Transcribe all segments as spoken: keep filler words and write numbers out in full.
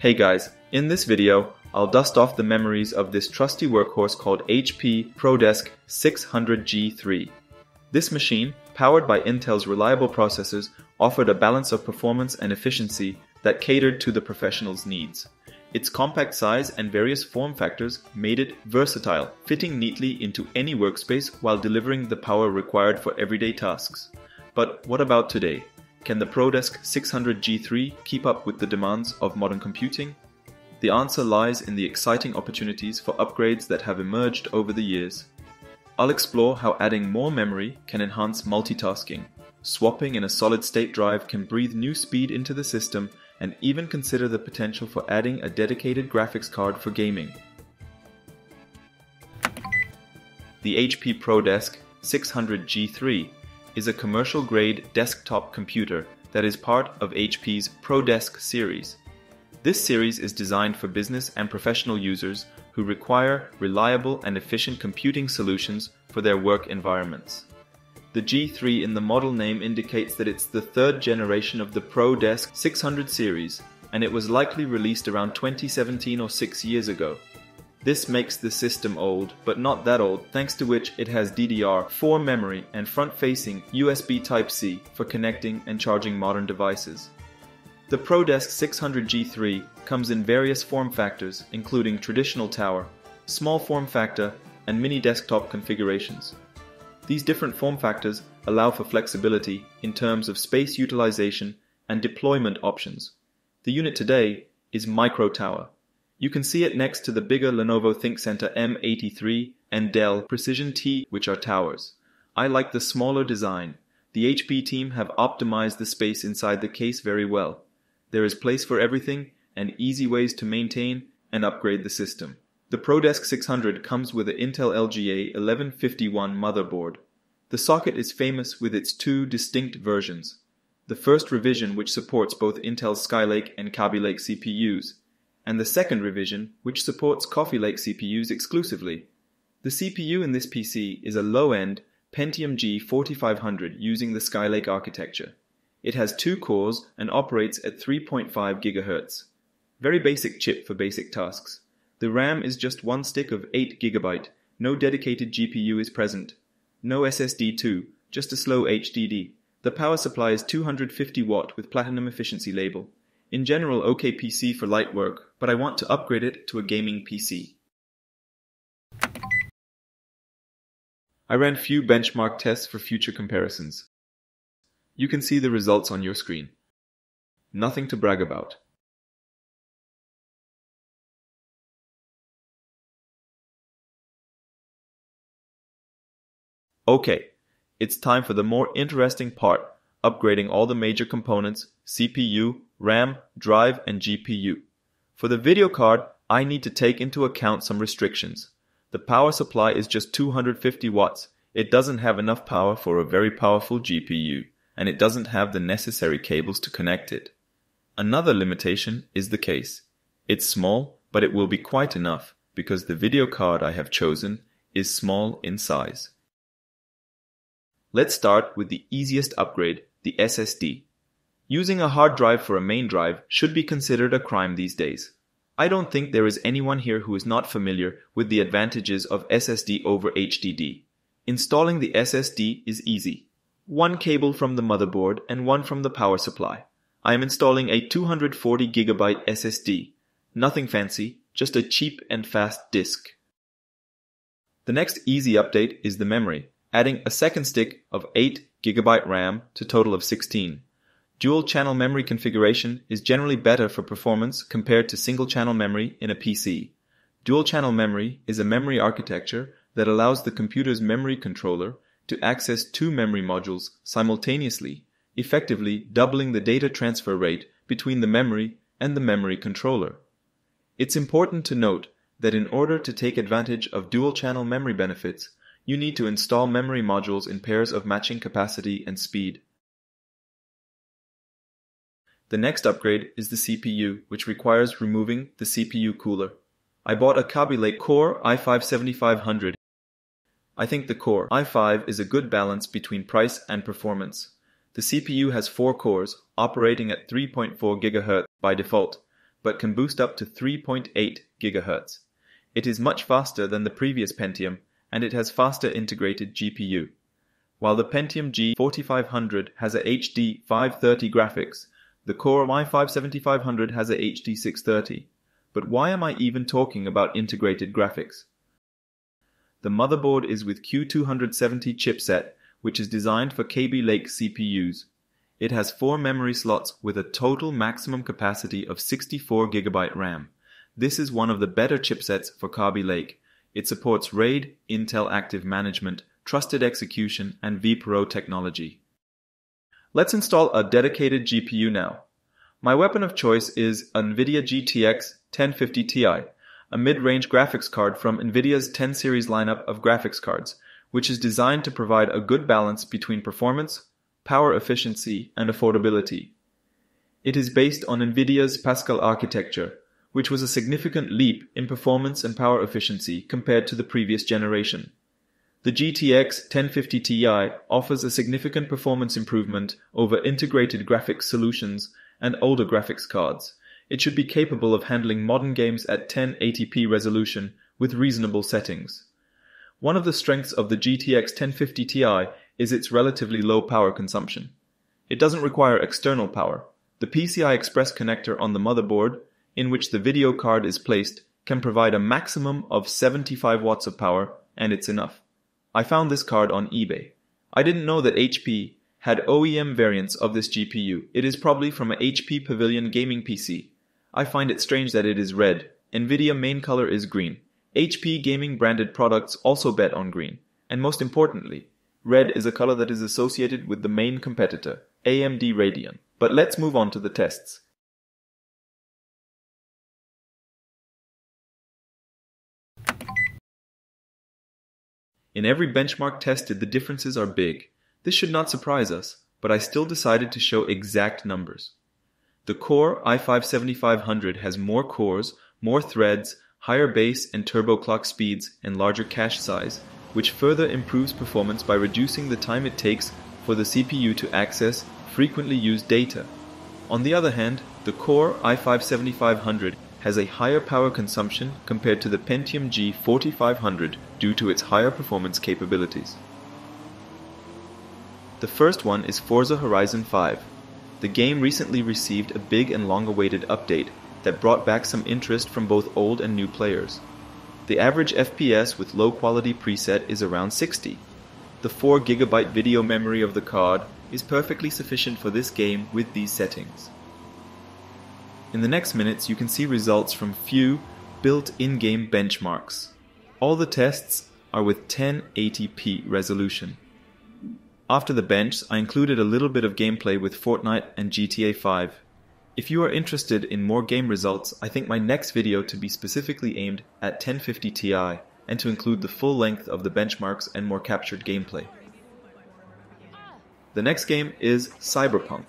Hey guys, in this video, I'll dust off the memories of this trusty workhorse called H P ProDesk six hundred G three. This machine, powered by Intel's reliable processors, offered a balance of performance and efficiency that catered to the professionals' needs. Its compact size and various form factors made it versatile, fitting neatly into any workspace while delivering the power required for everyday tasks. But what about today? Can the ProDesk six hundred G three keep up with the demands of modern computing? The answer lies in the exciting opportunities for upgrades that have emerged over the years. I'll explore how adding more memory can enhance multitasking. Swapping in a solid-state drive can breathe new speed into the system, and even consider the potential for adding a dedicated graphics card for gaming. The H P ProDesk six hundred G three is a commercial-grade desktop computer that is part of H P's ProDesk series. This series is designed for business and professional users who require reliable and efficient computing solutions for their work environments. The G three in the model name indicates that it's the third generation of the ProDesk six hundred series, and it was likely released around twenty seventeen or six years ago. This makes the system old, but not that old, thanks to which it has D D R four memory and front-facing U S B Type-C for connecting and charging modern devices. The ProDesk six hundred G three comes in various form factors, including traditional tower, small form factor, and mini desktop configurations. These different form factors allow for flexibility in terms of space utilization and deployment options. The unit today is Micro Tower. You can see it next to the bigger Lenovo ThinkCentre M eighty-three and Dell Precision T, which are towers. I like the smaller design. The H P team have optimized the space inside the case very well. There is place for everything and easy ways to maintain and upgrade the system. The ProDesk six hundred comes with an Intel L G A eleven fifty-one motherboard. The socket is famous with its two distinct versions. The first revision, which supports both Intel's Skylake and Kaby Lake C P Us, and the second revision, which supports Coffee Lake C P Us exclusively. The C P U in this P C is a low-end Pentium G forty-five hundred using the Skylake architecture. It has two cores and operates at three point five gigahertz. Very basic chip for basic tasks. The RAM is just one stick of eight gigabytes, no dedicated G P U is present, no S S D too, just a slow H D D. The power supply is two hundred fifty watt with platinum efficiency label. In general, okay P C for light work, but I want to upgrade it to a gaming P C. I ran few benchmark tests for future comparisons. You can see the results on your screen. Nothing to brag about. Okay, it's time for the more interesting part, upgrading all the major components, C P U, RAM, drive, and G P U. For the video card, I need to take into account some restrictions. The power supply is just two hundred fifty watts. It doesn't have enough power for a very powerful G P U, and it doesn't have the necessary cables to connect it. Another limitation is the case. It's small, but it will be quite enough, because the video card I have chosen is small in size. Let's start with the easiest upgrade, the S S D. Using a hard drive for a main drive should be considered a crime these days. I don't think there is anyone here who is not familiar with the advantages of S S D over H D D. Installing the S S D is easy. One cable from the motherboard and one from the power supply. I am installing a two hundred forty gigabyte S S D. Nothing fancy, just a cheap and fast disk. The next easy update is the memory, adding a second stick of eight gigabyte RAM to total of sixteen. Dual-channel memory configuration is generally better for performance compared to single-channel memory in a P C. Dual-channel memory is a memory architecture that allows the computer's memory controller to access two memory modules simultaneously, effectively doubling the data transfer rate between the memory and the memory controller. It's important to note that in order to take advantage of dual-channel memory benefits, you need to install memory modules in pairs of matching capacity and speed. The next upgrade is the C P U, which requires removing the C P U cooler. I bought a Kaby Lake Core i five seventy-five hundred. I think the Core i five is a good balance between price and performance. The C P U has four cores, operating at three point four gigahertz by default. but can boost up to three point eight gigahertz. It is much faster than the previous Pentium, and it has faster integrated G P U. While the Pentium G forty-five hundred has a H D five thirty graphics, the Core i five seventy-five hundred has a H D six thirty. But why am I even talking about integrated graphics? The motherboard is with Q two seventy chipset, which is designed for Kaby Lake C P Us. It has four memory slots with a total maximum capacity of sixty-four gigabyte RAM. This is one of the better chipsets for Kaby Lake. It supports RAID, Intel Active Management, Trusted Execution, and vPro technology. Let's install a dedicated G P U now. My weapon of choice is NVIDIA G T X ten fifty T I, a mid-range graphics card from NVIDIA's ten series lineup of graphics cards, which is designed to provide a good balance between performance, power efficiency, and affordability. It is based on NVIDIA's Pascal architecture, which was a significant leap in performance and power efficiency compared to the previous generation. The G T X ten fifty T I offers a significant performance improvement over integrated graphics solutions and older graphics cards. It should be capable of handling modern games at ten eighty p resolution with reasonable settings. One of the strengths of the G T X ten fifty T I is its relatively low power consumption. It doesn't require external power. The P C I Express connector on the motherboard, in which the video card is placed, can provide a maximum of seventy-five watts of power, and it's enough. I found this card on eBay. I didn't know that H P had O E M variants of this G P U. It is probably from a H P Pavilion gaming P C. I find it strange that it is red. NVIDIA main color is green. H P gaming branded products also bet on green. And most importantly, red is a color that is associated with the main competitor, A M D Radeon. But let's move on to the tests. In every benchmark tested, the differences are big. This should not surprise us, but I still decided to show exact numbers. The Core i five seventy-five hundred has more cores, more threads, higher base and turbo clock speeds, and larger cache size, which further improves performance by reducing the time it takes for the C P U to access frequently used data. On the other hand, the Core i five seventy-five hundred has a higher power consumption compared to the Pentium G forty-five hundred due to its higher performance capabilities. The first one is Forza Horizon five. The game recently received a big and long-awaited update that brought back some interest from both old and new players. The average F P S with low-quality preset is around sixty. The four gigabyte video memory of the card is perfectly sufficient for this game with these settings. In the next minutes, you can see results from few built-in game benchmarks. All the tests are with ten eighty p resolution. After the bench, I included a little bit of gameplay with Fortnite and G T A five. If you are interested in more game results, I think my next video to be specifically aimed at ten fifty T I and to include the full length of the benchmarks and more captured gameplay. The next game is Cyberpunk.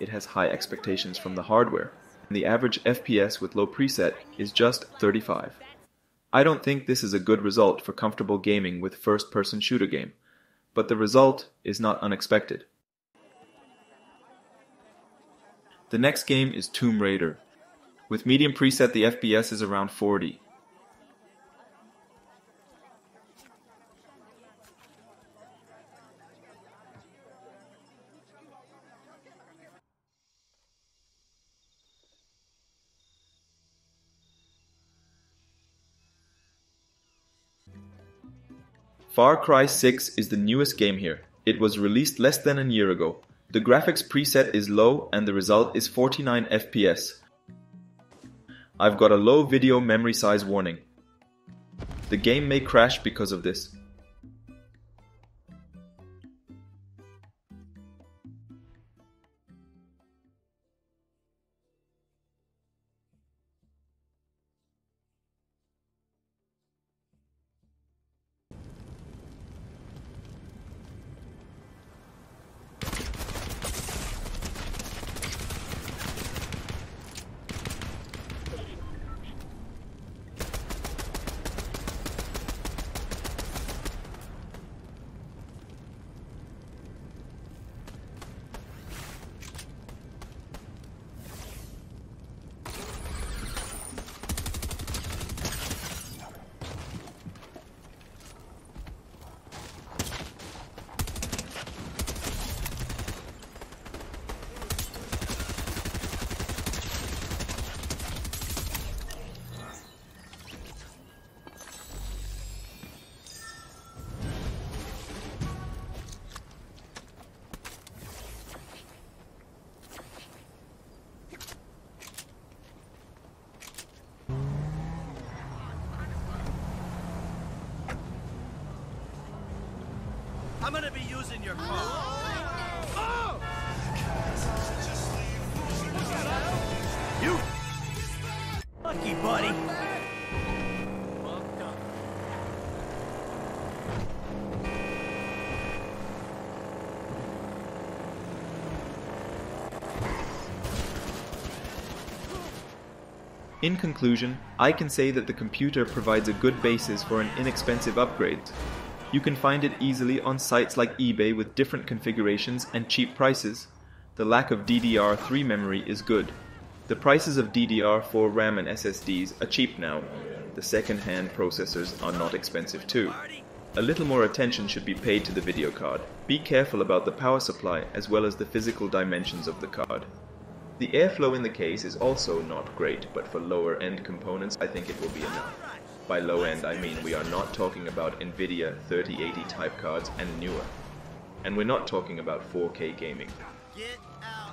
It has high expectations from the hardware. The average F P S with low preset is just thirty-five. I don't think this is a good result for comfortable gaming with first-person shooter game, but the result is not unexpected. The next game is Tomb Raider. With medium preset, the F P S is around forty. Far Cry six is the newest game here. It was released less than a year ago. The graphics preset is low and the result is forty-nine F P S. I've got a low video memory size warning. The game may crash because of this. I'm gonna be using your car. Oh! Oh! You lucky buddy. Well done. In conclusion, I can say that the computer provides a good basis for an inexpensive upgrade. You can find it easily on sites like eBay with different configurations and cheap prices. The lack of D D R three memory is good. The prices of D D R four RAM and S S Ds are cheap now. The second-hand processors are not expensive too. A little more attention should be paid to the video card. Be careful about the power supply as well as the physical dimensions of the card. The airflow in the case is also not great, but for lower-end components I think it will be enough. By low-end, I mean we are not talking about NVIDIA thirty eighty type cards and newer. And we're not talking about four K gaming. Get out.